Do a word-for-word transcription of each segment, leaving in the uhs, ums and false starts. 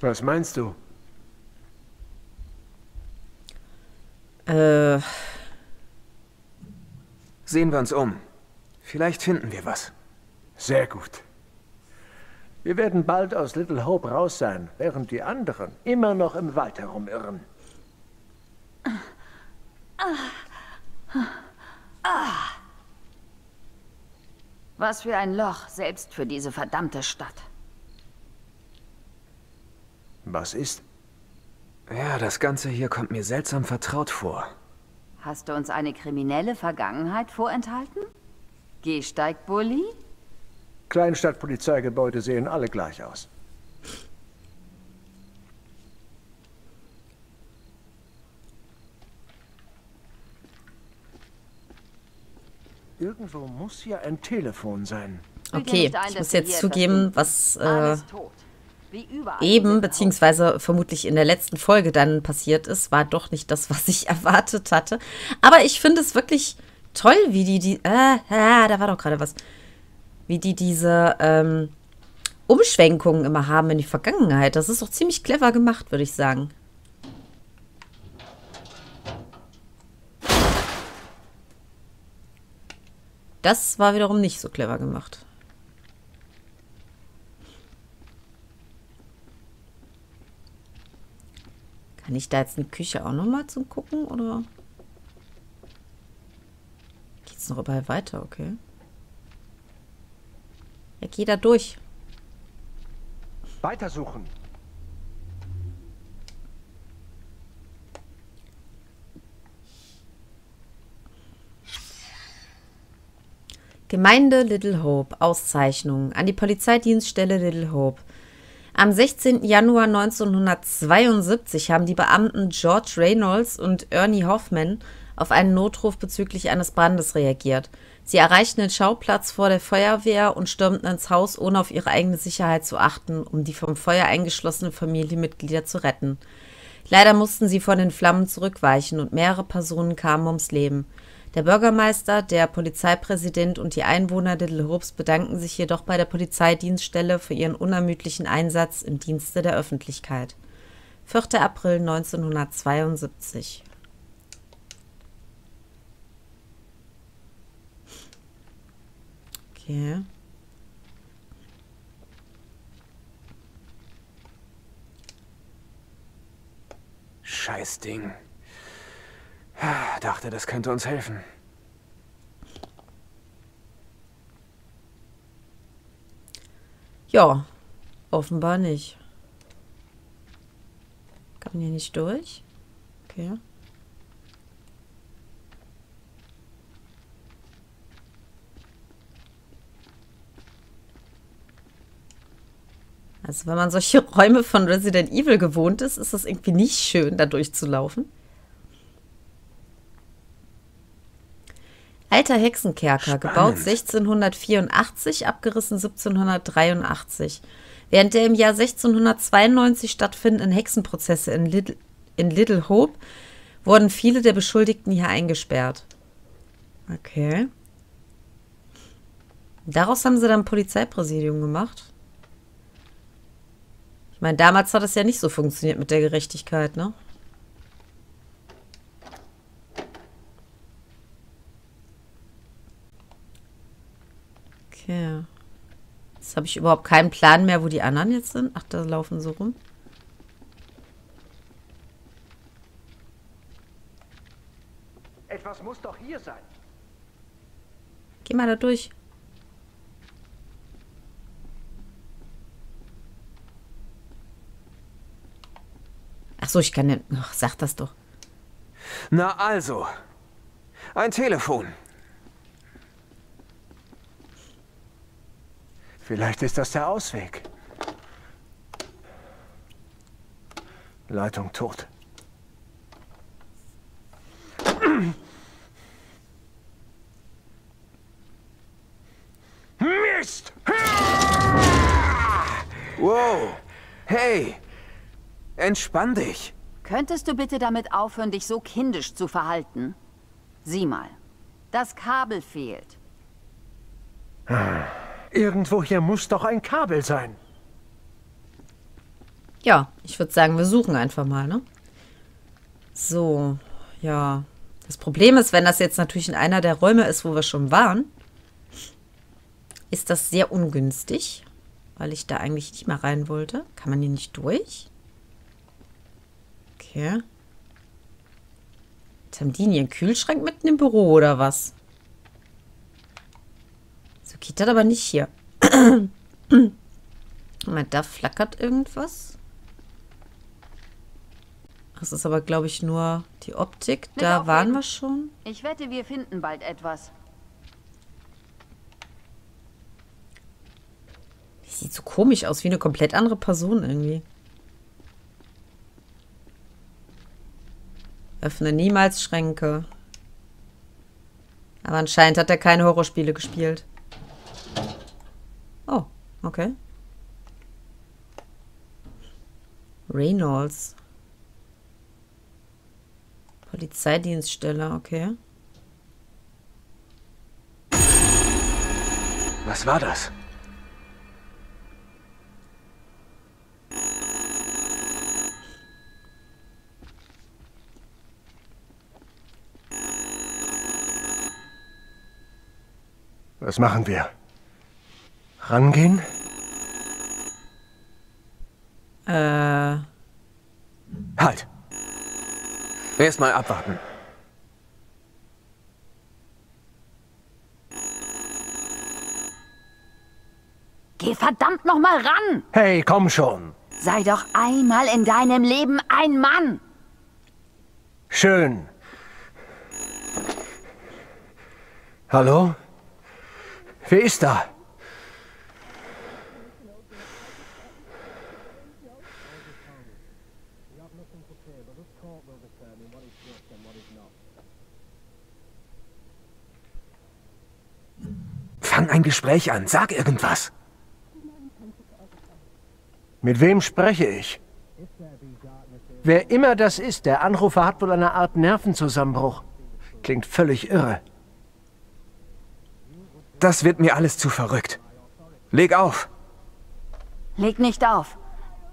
Was meinst du? Äh. Sehen wir uns um. Vielleicht finden wir was. Sehr gut. Wir werden bald aus Little Hope raus sein, während die anderen immer noch im Wald herumirren. Was für ein Loch, selbst für diese verdammte Stadt. Was ist? Ja, das Ganze hier kommt mir seltsam vertraut vor. Hast du uns eine kriminelle Vergangenheit vorenthalten? Gehsteigbully? Kleinstadtpolizeigebäude sehen alle gleich aus. Irgendwo muss hier ein Telefon sein. Okay, ich muss jetzt zugeben, was äh, eben, beziehungsweise vermutlich in der letzten Folge dann passiert ist, war doch nicht das, was ich erwartet hatte. Aber ich finde es wirklich toll, wie die, die äh, äh, da war doch gerade was, wie die diese ähm, Umschwenkungen immer haben in die Vergangenheit. Das ist doch ziemlich clever gemacht, würde ich sagen. Das war wiederum nicht so clever gemacht. Kann ich da jetzt eine Küche auch nochmal zum Gucken, oder? Geht's noch überall weiter, okay. Ja, geh da durch. Weitersuchen. Gemeinde Little Hope, Auszeichnung an die Polizeidienststelle Little Hope. Am sechzehnten Januar neunzehnhundertzweiundsiebzig haben die Beamten George Reynolds und Ernie Hoffman auf einen Notruf bezüglich eines Brandes reagiert. Sie erreichten den Schauplatz vor der Feuerwehr und stürmten ins Haus, ohne auf ihre eigene Sicherheit zu achten, um die vom Feuer eingeschlossenen Familienmitglieder zu retten. Leider mussten sie von den Flammen zurückweichen und mehrere Personen kamen ums Leben. Der Bürgermeister, der Polizeipräsident und die Einwohner Little Hopes bedanken sich jedoch bei der Polizeidienststelle für ihren unermüdlichen Einsatz im Dienste der Öffentlichkeit. vierter April neunzehnhundertzweiundsiebzig. Okay. Scheißding. Dachte, das könnte uns helfen. Ja, offenbar nicht. Kann man hier nicht durch? Okay. Also wenn man solche Räume von Resident Evil gewohnt ist, ist das irgendwie nicht schön, da durchzulaufen. Alter Hexenkerker, spannend. Gebaut sechzehnhundertvierundachtzig, abgerissen siebzehnhundertdreiundachtzig. Während der im Jahr sechzehnhundertzweiundneunzig stattfindenden Hexenprozesse in Little, in Little Hope wurden viele der Beschuldigten hier eingesperrt. Okay. Daraus haben sie dann ein Polizeipräsidium gemacht. Ich meine, damals hat es ja nicht so funktioniert mit der Gerechtigkeit, ne? Ja. Jetzt habe ich überhaupt keinen Plan mehr, wo die anderen jetzt sind. Ach, da laufen so rum. Etwas muss doch hier sein. Geh mal da durch. Ach so, ich kann den. Ach, sag das doch. Na also. Ein Telefon. Vielleicht ist das der Ausweg. Leitung tot. Mist! Wow! Hey! Entspann dich! Könntest du bitte damit aufhören, dich so kindisch zu verhalten? Sieh mal, das Kabel fehlt. Irgendwo hier muss doch ein Kabel sein. Ja, ich würde sagen, wir suchen einfach mal, ne? So, ja. Das Problem ist, wenn das jetzt natürlich in einer der Räume ist, wo wir schon waren, ist das sehr ungünstig, weil ich da eigentlich nicht mehr rein wollte. Kann man hier nicht durch? Okay. Jetzt haben die hier einen Kühlschrank mitten im Büro oder was? So geht das aber nicht hier. Moment, da flackert irgendwas. Das ist aber, glaube ich, nur die Optik. Da waren wir schon. Ich wette, wir finden bald etwas. Die sieht so komisch aus, wie eine komplett andere Person irgendwie. Öffne niemals Schränke. Aber anscheinend hat er keine Horrorspiele gespielt. Oh, okay. Reynolds. Polizeidienststelle, okay. Was war das? Was machen wir? Rangehen? Äh. Halt! Erstmal abwarten. Geh verdammt nochmal ran! Hey, komm schon! Sei doch einmal in deinem Leben ein Mann! Schön. Hallo? Wer ist da? Fang ein Gespräch an. Sag irgendwas. Mit wem spreche ich? Wer immer das ist, der Anrufer hat wohl eine Art Nervenzusammenbruch. Klingt völlig irre. Das wird mir alles zu verrückt. Leg auf. Leg nicht auf.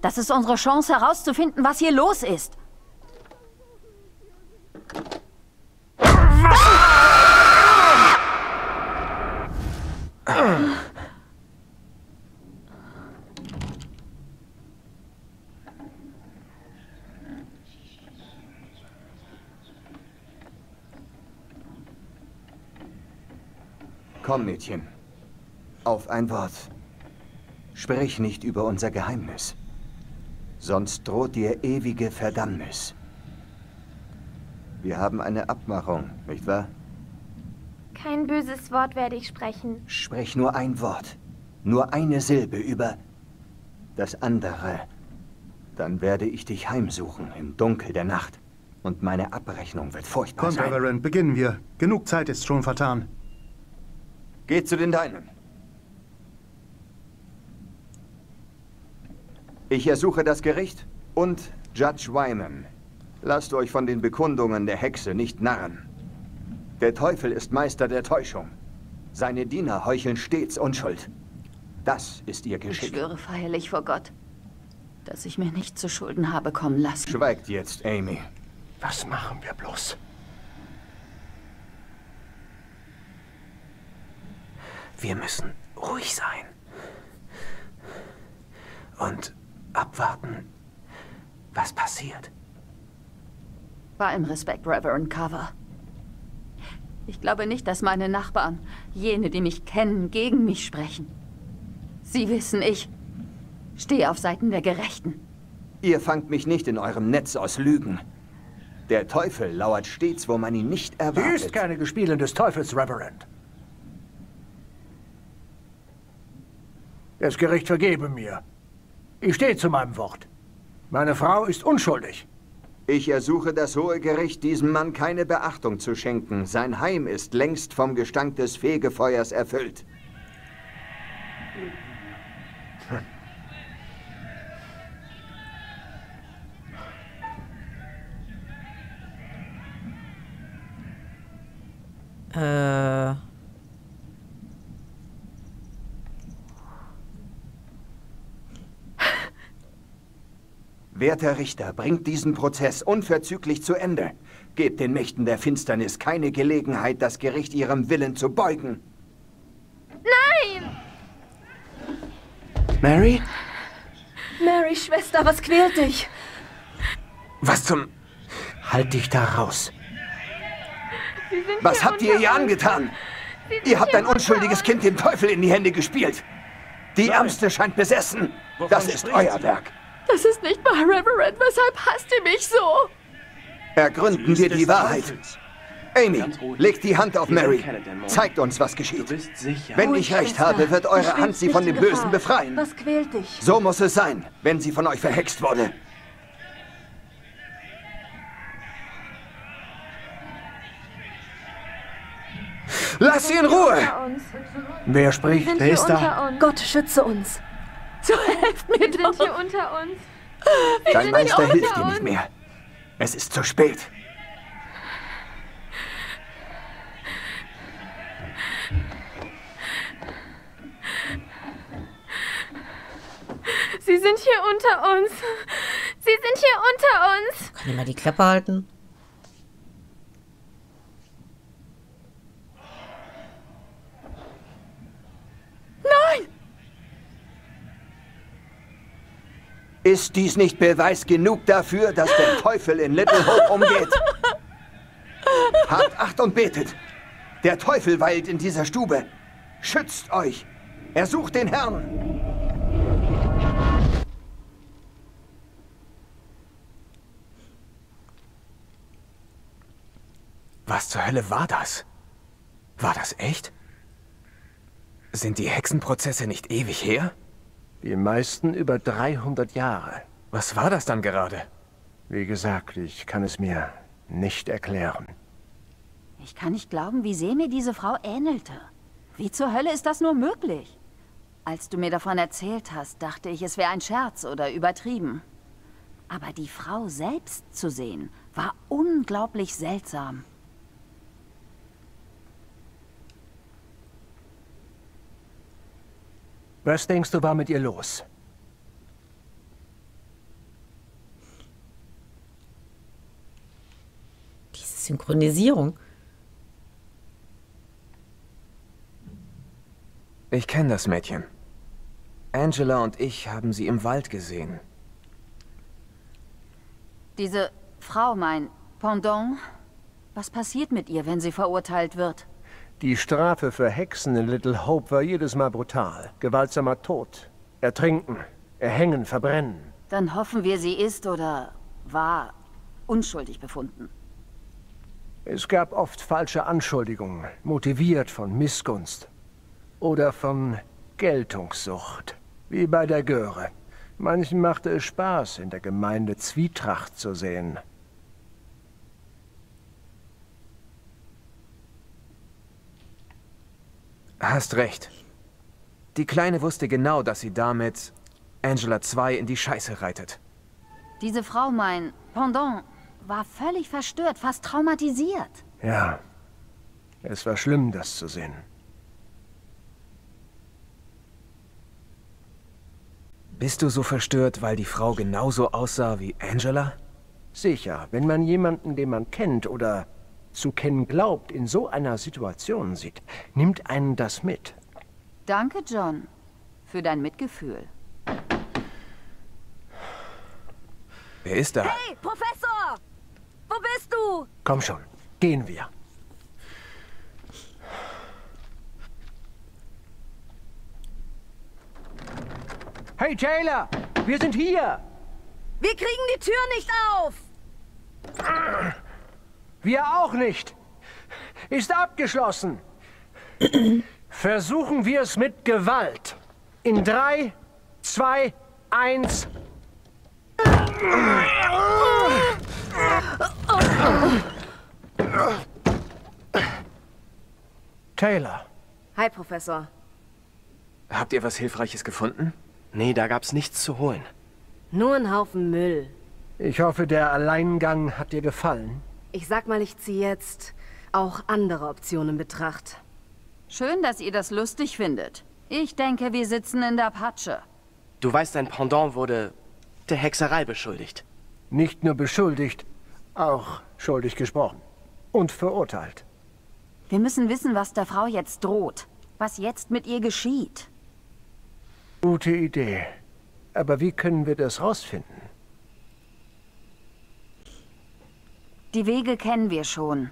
Das ist unsere Chance herauszufinden, was hier los ist. Komm, Mädchen. Auf ein Wort. Sprich nicht über unser Geheimnis. Sonst droht dir ewige Verdammnis. Wir haben eine Abmachung, nicht wahr? Kein böses Wort werde ich sprechen. Sprich nur ein Wort. Nur eine Silbe über das andere. Dann werde ich dich heimsuchen im Dunkel der Nacht. Und meine Abrechnung wird furchtbar sein. Komm, Reverend, beginnen wir. Genug Zeit ist schon vertan. Geh zu den Deinen. Ich ersuche das Gericht und Judge Wyman. Lasst euch von den Bekundungen der Hexe nicht narren. Der Teufel ist Meister der Täuschung. Seine Diener heucheln stets Unschuld. Das ist ihr Geschick. Ich schwöre feierlich vor Gott, dass ich mir nicht zu Schulden habe kommen lassen. Schweigt jetzt, Amy. Was machen wir bloß? Wir müssen ruhig sein und abwarten, was passiert. Bei allem Respekt, Reverend Carver. Ich glaube nicht, dass meine Nachbarn, jene, die mich kennen, gegen mich sprechen. Sie wissen, ich stehe auf Seiten der Gerechten. Ihr fangt mich nicht in eurem Netz aus Lügen. Der Teufel lauert stets, wo man ihn nicht erwartet. Du bist keine Gespielin des Teufels, Reverend. Das Gericht vergebe mir. Ich stehe zu meinem Wort. Meine Frau ist unschuldig. Ich ersuche das Hohe Gericht, diesem Mann keine Beachtung zu schenken. Sein Heim ist längst vom Gestank des Fegefeuers erfüllt. Hm. Äh. Werter Richter, bringt diesen Prozess unverzüglich zu Ende. Gebt den Mächten der Finsternis keine Gelegenheit, das Gericht ihrem Willen zu beugen. Nein! Mary? Mary, Schwester, was quält dich? Was zum... Halt dich da raus. Was habt ihr ihr angetan? Ihr habt ein unschuldiges Kind dem Teufel in die Hände gespielt. Die Ärmste scheint besessen. Das ist euer Werk. Das ist nicht wahr, Reverend. Weshalb hasst ihr mich so? Ergründen wir die Wahrheit. Amy, legt die Hand auf Mary. Zeigt uns, was geschieht. Wenn ich recht habe, wird eure Hand sie von dem Bösen befreien. Was quält dich? So muss es sein, wenn sie von euch verhext wurde. Lass sie in Ruhe! Wer spricht? Wer ist da? Gott schütze uns. So helft mir doch. Wir sind hier unter uns. Dein Meister hilft dir nicht mehr. Es ist zu spät. Sie sind hier unter uns. Sie sind hier unter uns. Kann ich mal die Klappe halten? Nein! Ist dies nicht Beweis genug dafür, dass der Teufel in Little Hope umgeht? Habt Acht und betet! Der Teufel weilt in dieser Stube. Schützt euch! Er sucht den Herrn! Was zur Hölle war das? War das echt? Sind die Hexenprozesse nicht ewig her? Die meisten über dreihundert Jahre. Was war das dann gerade? Wie gesagt, ich kann es mir nicht erklären. Ich kann nicht glauben, wie sehr mir diese Frau ähnelte. Wie zur Hölle ist das nur möglich? Als du mir davon erzählt hast, dachte ich, es wäre ein Scherz oder übertrieben. Aber die Frau selbst zu sehen, war unglaublich seltsam. Was denkst du, war mit ihr los? Diese Synchronisierung. Ich kenne das Mädchen. Angela und ich haben sie im Wald gesehen. Diese Frau, mein Pendant, was passiert mit ihr, wenn sie verurteilt wird? Die Strafe für Hexen in Little Hope war jedes Mal brutal. Gewaltsamer Tod. Ertrinken, erhängen, verbrennen. Dann hoffen wir, sie ist oder war unschuldig befunden. Es gab oft falsche Anschuldigungen, motiviert von Missgunst oder von Geltungssucht, wie bei der Göre. Manchen machte es Spaß, in der Gemeinde Zwietracht zu sehen. Hast recht. Die Kleine wusste genau, dass sie damit Angela zwei in die Scheiße reitet. Diese Frau, mein Pendant, war völlig verstört, fast traumatisiert. Ja, es war schlimm, das zu sehen. Bist du so verstört, weil die Frau genauso aussah wie Angela? Sicher, wenn man jemanden, den man kennt oder zu kennen glaubt, in so einer Situation sieht, nimmt einen das mit. Danke, John, für dein Mitgefühl. Wer ist da? Hey, Professor! Wo bist du? Komm schon, gehen wir. Hey, Taylor! Wir sind hier! Wir kriegen die Tür nicht auf! Ah. Wir auch nicht. Ist abgeschlossen. Versuchen wir es mit Gewalt. In drei, zwei, eins. Taylor. Hi, Professor. Habt ihr was Hilfreiches gefunden? Nee, da gab's nichts zu holen. Nur ein Haufen Müll. Ich hoffe, der Alleingang hat dir gefallen. Ich sag mal, ich ziehe jetzt auch andere Optionen in Betracht. Schön, dass ihr das lustig findet. Ich denke, wir sitzen in der Patsche. Du weißt, dein Pendant wurde der Hexerei beschuldigt. Nicht nur beschuldigt, auch schuldig gesprochen. Und verurteilt. Wir müssen wissen, was der Frau jetzt droht. Was jetzt mit ihr geschieht. Gute Idee. Aber wie können wir das rausfinden? Die Wege kennen wir schon.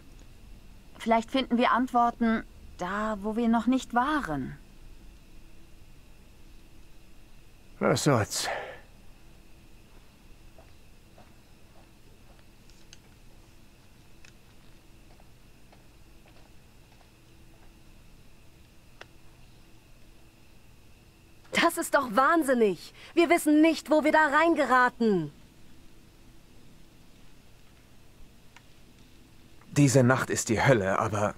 Vielleicht finden wir Antworten da, wo wir noch nicht waren. Was soll's? Das ist doch wahnsinnig. Wir wissen nicht, wo wir da reingeraten. Diese Nacht ist die Hölle, aber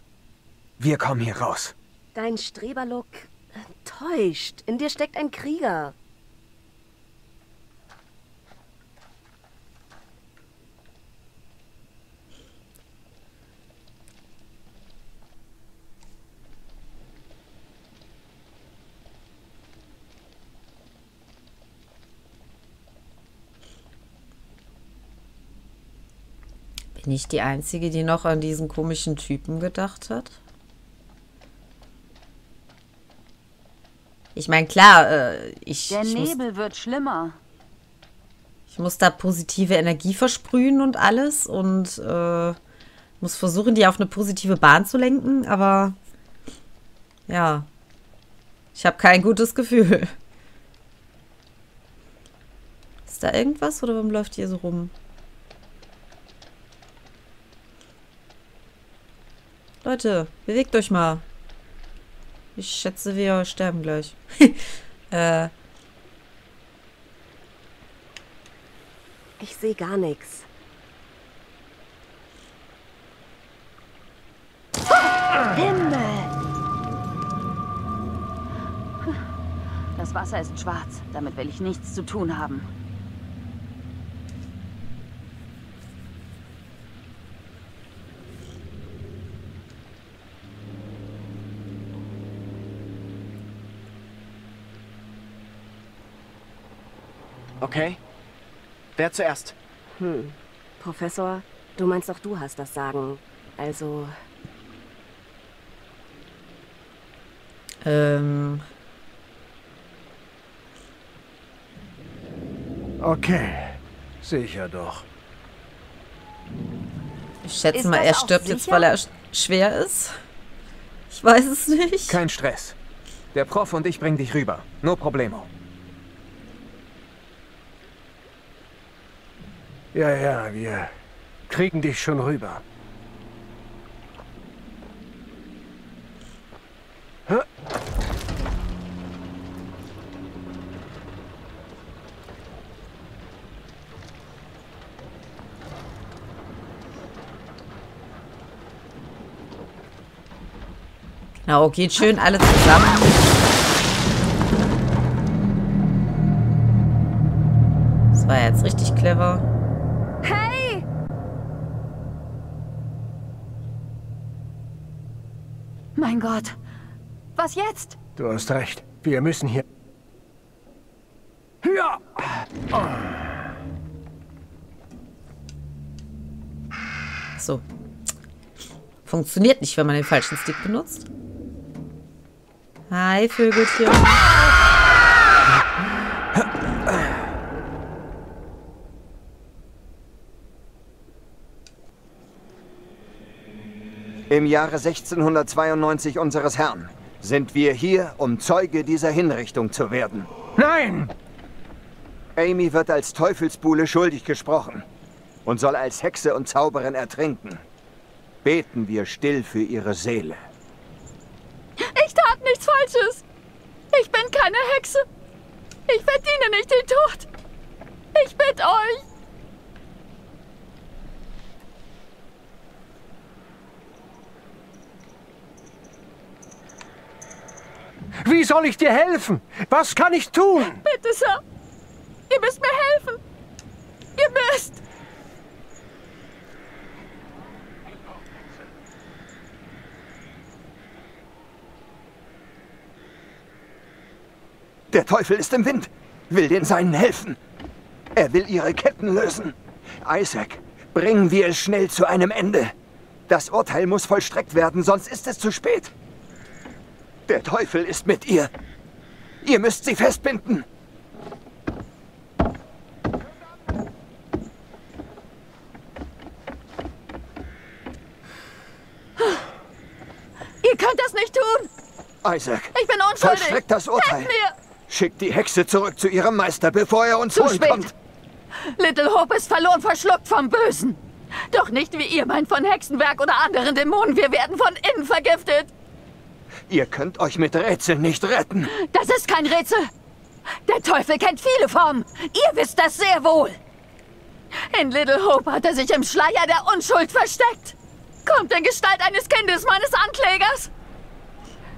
wir kommen hier raus. Dein Streberlook täuscht. In dir steckt ein Krieger. Nicht die Einzige, die noch an diesen komischen Typen gedacht hat. Ich meine, klar, äh, ich... Der Nebel wird schlimmer. Ich muss da positive Energie versprühen und alles und äh, muss versuchen, die auf eine positive Bahn zu lenken, aber ja, ich habe kein gutes Gefühl. Ist da irgendwas oder warum läuft ihr so rum? Leute, bewegt euch mal. Ich schätze, wir sterben gleich. äh. Ich sehe gar nichts. Himmel! Das Wasser ist schwarz. Damit will ich nichts zu tun haben. Okay. Wer zuerst? Hm. Professor, du meinst doch, du hast das Sagen. Also... Ähm... Okay. Sicher doch. Ich schätze mal, er stirbt jetzt, weil er schwer ist. Ich weiß es nicht. Kein Stress. Der Prof und ich bringen dich rüber. No problemo. Ja, ja, wir kriegen dich schon rüber. Genau, geht schön alle zusammen. Das war jetzt richtig clever. Mein Gott, was jetzt? Du hast recht, wir müssen hier... Ja! Oh. So. Funktioniert nicht, wenn man den falschen Stick benutzt. Hi, Vögelchen. Im Jahre sechzehnhundertzweiundneunzig unseres Herrn sind wir hier, um Zeuge dieser Hinrichtung zu werden. Nein! Amy wird als Teufelsbuhle schuldig gesprochen und soll als Hexe und Zauberin ertrinken. Beten wir still für ihre Seele. Ich tat nichts Falsches. Ich bin keine Hexe. Ich verdiene nicht den Tod. Ich bitte euch. Wie soll ich dir helfen? Was kann ich tun? Bitte, Sir. Ihr müsst mir helfen. Ihr müsst. Der Teufel ist im Wind. Will den Seinen helfen. Er will ihre Ketten lösen. Isaac, bringen wir es schnell zu einem Ende. Das Urteil muss vollstreckt werden, sonst ist es zu spät. Der Teufel ist mit ihr. Ihr müsst sie festbinden. Ihr könnt das nicht tun! Isaac, ich bin unschuldig! Vollstreckt das Urteil! Helft mir! Schickt die Hexe zurück zu ihrem Meister, bevor er uns holen kommt! Little Hope ist verloren, verschluckt vom Bösen! Doch nicht wie ihr meint von Hexenwerk oder anderen Dämonen, wir werden von innen vergiftet! Ihr könnt euch mit Rätseln nicht retten! Das ist kein Rätsel! Der Teufel kennt viele Formen! Ihr wisst das sehr wohl! In Little Hope hat er sich im Schleier der Unschuld versteckt! Kommt in Gestalt eines Kindes meines Anklägers!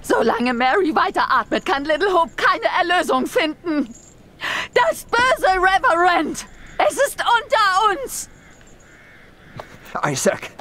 Solange Mary weiteratmet, kann Little Hope keine Erlösung finden. Das böse Reverend! Es ist unter uns! Isaac!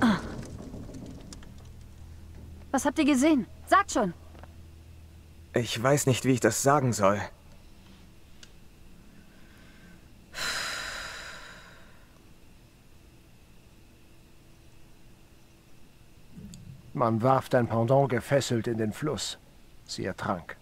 Ah! Was habt ihr gesehen? Sagt schon! Ich weiß nicht, wie ich das sagen soll. Man warf dein Pendant gefesselt in den Fluss. Sie ertrank.